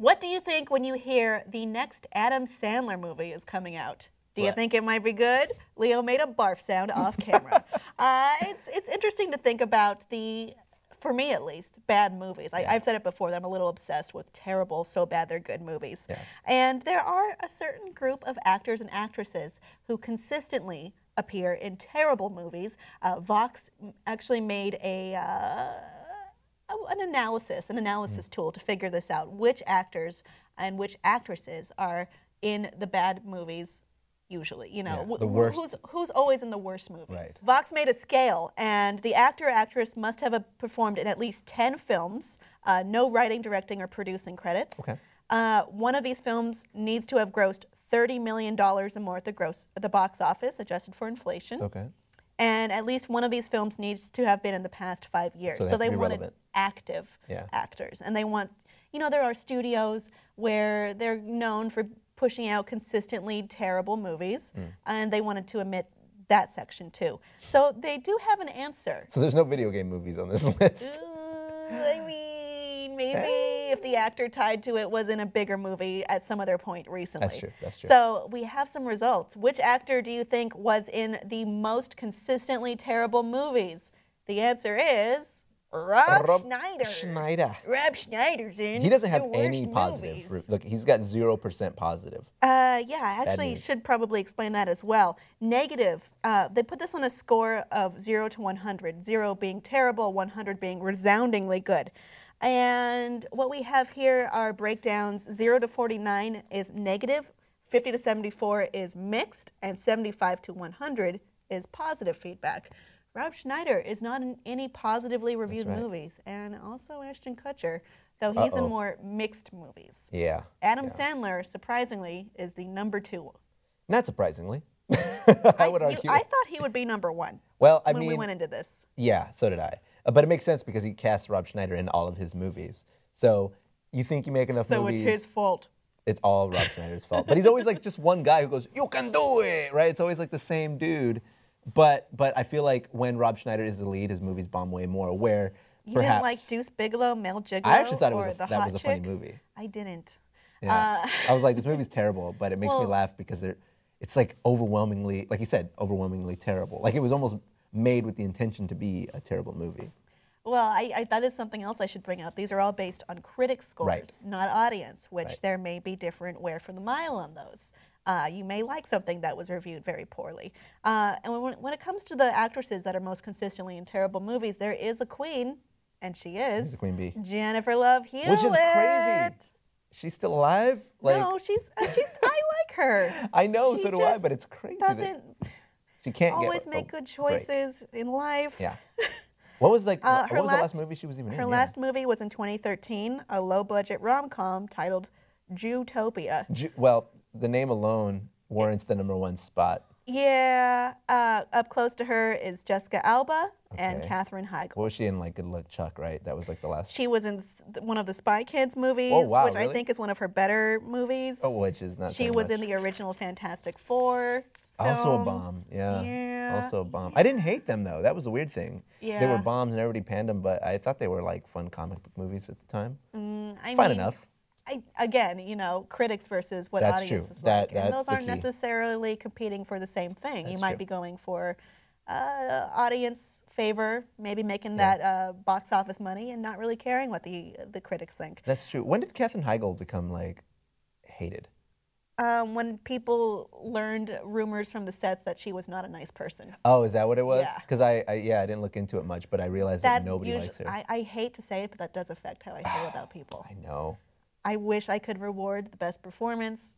What do you think when you hear the next Adam Sandler movie is coming out? Do you think it might be good? Leo made a barf sound off camera. It's interesting to think about the, for me at least, bad movies. I've said it before that I'm a little obsessed with terrible, so bad they're good movies. Yeah. And there are a certain group of actors and actresses who consistently appear in terrible movies. Vox actually made an analysis tool to figure this out, which actors and which actresses are in the bad movies. Usually, you know, who's always in the worst movies. Right. Vox made a scale, and the actor or actress must have performed in at least 10 films, no writing, directing, or producing credits. Okay. One of these films needs to have grossed $30 million or more at the box office, adjusted for inflation. Okay. And at least one of these films needs to have been in the past 5 years. So they wanted active actors, and they want, you know, there are studios where they're known for pushing out consistently terrible movies, and they wanted to omit that section too. So they do have an answer. So there's no video game movies on this list. I mean, maybe if the actor tied to it was in a bigger movie at some other point recently. That's true, that's true. So we have some results. Which actor do you think was in the most consistently terrible movies? The answer is... Rob Schneider. Rob Schneider's in. He doesn't have any positive. Look, he's got 0% positive. Yeah, actually, should probably explain that as well. Negative. They put this on a score of 0 to 100. 0 being terrible, 100 being resoundingly good. And what we have here are breakdowns. 0 to 49 is negative. 50 to 74 is mixed, and 75 to 100 is positive feedback. Rob Schneider is not in any positively reviewed movies, and also Ashton Kutcher, though he's in more mixed movies. Yeah. Adam Sandler, surprisingly, is the #2. Not surprisingly. I would argue. I thought he would be #1. Well, I mean, when we went into this. Yeah, so did I. But it makes sense because he cast Rob Schneider in all of his movies. So you think you make enough movies. So it's his fault. It's all Rob Schneider's fault. But he's always like just one guy who goes, "You can do it," right? It's always like the same dude. But I feel like when Rob Schneider is the lead, his movies bomb way more. Where you didn't like Deuce Bigalow, Male Gigalow, I actually thought that was a funny movie. I didn't. Yeah. I was like, this movie's terrible, but it makes me laugh because it's like overwhelmingly, like you said, overwhelmingly terrible. Like it was almost made with the intention to be a terrible movie. Well, that is something else I should bring up. These are all based on critic scores, not audience, which there may be different where from the mile on those. You may like something that was reviewed very poorly. And when it comes to the actresses that are most consistently in terrible movies, there is a queen, and she is Queen Bee. Jennifer Love Hewitt. Which is crazy. She's still alive? Like, no, she's I like her. I know, so do I, but it's crazy. She can't always make good choices in life. Yeah. What was like? What was the last movie she was even in? Her last movie was in 2013, a low-budget rom-com titled Jewtopia. The name alone warrants the #1 spot. Yeah. Up close to her is Jessica Alba and Katherine Heigl. Well, was she in, like, Good Luck Chuck, right? That was, like, the last... She was in one of the Spy Kids movies, which I think is one of her better movies. Oh, which is not She was in the original Fantastic Four films. Also a bomb, yeah. Also a bomb. I didn't hate them, though. That was the weird thing. Yeah. They were bombs and everybody panned them, but I thought they were, like, fun comic book movies at the time. Fine enough. Again, you know, critics versus what audiences like. And those aren't necessarily competing for the same thing. You might be going for audience favor, maybe making that box office money and not really caring what the critics think. That's true. When did Katherine Heigl become, like, hated? When people learned rumors from the sets that she was not a nice person. Oh, is that what it was? Yeah. Because I didn't look into it much, but I realized that nobody likes her. I hate to say it, but that does affect how I feel about people. I know. I wish I could reward the best performance,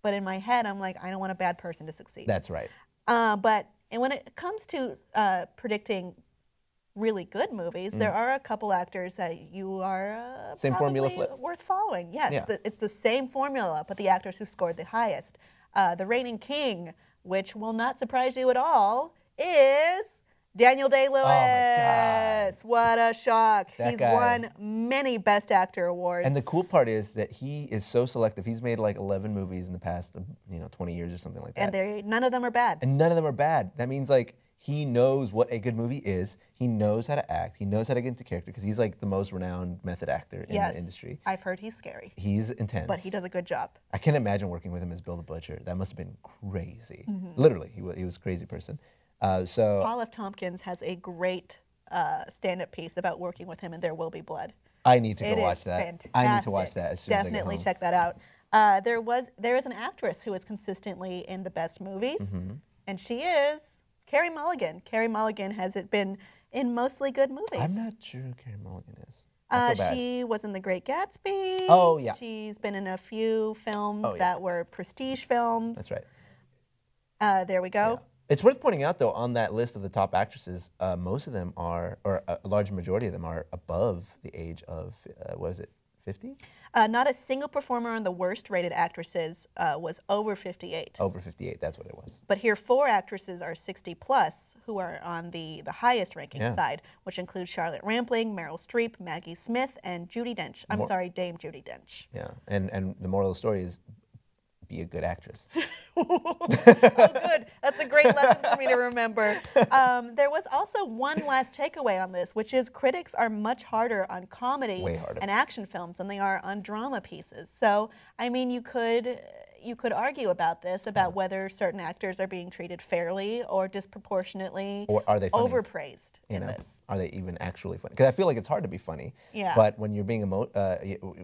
but in my head, I'm like, I don't want a bad person to succeed. That's right. And when it comes to predicting really good movies, there are a couple actors that you are worth following. Yes, it's the same formula, but the actors who scored the highest. The reigning king, which will not surprise you at all, is Daniel Day-Lewis. Oh my God. What a shock. He's won many Best Actor awards. And the cool part is that he is so selective. He's made like 11 movies in the past, 20 years or something like that. And none of them are bad. And none of them are bad. That means like he knows what a good movie is. He knows how to act. He knows how to get into character because he's like the most renowned method actor in the industry. I've heard he's scary. He's intense. But he does a good job. I can't imagine working with him as Bill the Butcher. That must have been crazy. Mm-hmm. Literally, he was a crazy person. So Paul F. Tompkins has a great stand-up piece about working with him in There Will Be Blood. I need to go watch that. Fantastic. I need to watch that as soon as I get home. Definitely check that out. There is an actress who is consistently in the best movies, and she is Carrie Mulligan. Carrie Mulligan has been in mostly good movies. I'm not sure who Carrie Mulligan is. She was in The Great Gatsby. Oh, yeah. She's been in a few films that were prestige films. That's right. There we go. Yeah. It's worth pointing out, though, on that list of the top actresses, most of them are, or a large majority of them are above the age of, 50? Not a single performer on the worst rated actresses was over 58. Over 58, that's what it was. But here, 4 actresses are 60 plus who are on the highest ranking side, which includes Charlotte Rampling, Meryl Streep, Maggie Smith, and Judi Dench. Dame Judi Dench. Yeah, and the moral of the story is, be a good actress. Good. That's a great lesson for me to remember. There was also one last takeaway on this, which is critics are much harder on comedy and action films than they are on drama pieces. So, I mean, you could argue about this, about whether certain actors are being treated fairly or disproportionately, or are they funny? Overpraised in this. Are they even actually funny? Because I feel like it's hard to be funny. Yeah. But when you're being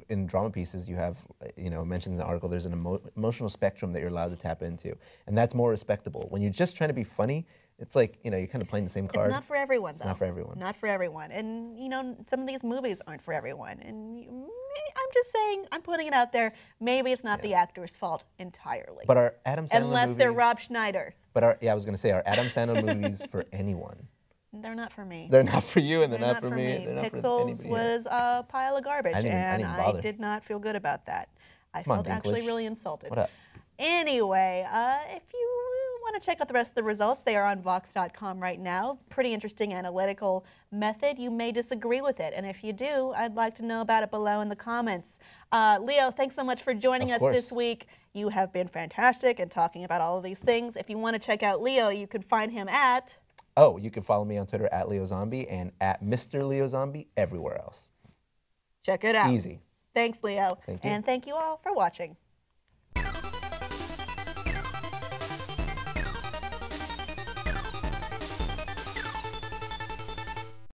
in drama pieces, you have, mentions in the article, there's an emotional spectrum that you're allowed to tap into, and that's more respectable. When you're just trying to be funny, it's like, you're kind of playing the same card. It's not for everyone, though. It's not for everyone. Not for everyone. And, some of these movies aren't for everyone. And I'm just saying, I'm putting it out there, maybe it's not the actor's fault entirely. But are Adam Sandler movies... Unless they're Rob Schneider. But I was going to say, are Adam Sandler movies for anyone? They're not for me. They're not for you, and they're not for me. They're Pixels was a pile of garbage, I did not feel good about that. I felt actually really insulted. What up? Anyway, if you... want to check out the rest of the results, they are on Vox.com right now. Pretty interesting analytical method. You may disagree with it, and if you do, I'd like to know about it below in the comments. Leo, thanks so much for joining us this week. You have been fantastic in talking about all of these things. If you want to check out Leo, you can find him at... Oh, you can follow me on Twitter at Leo Zombie and at Mr. Leo Zombie everywhere else. Check it out. Easy. Thanks, Leo. Thank you. And thank you all for watching.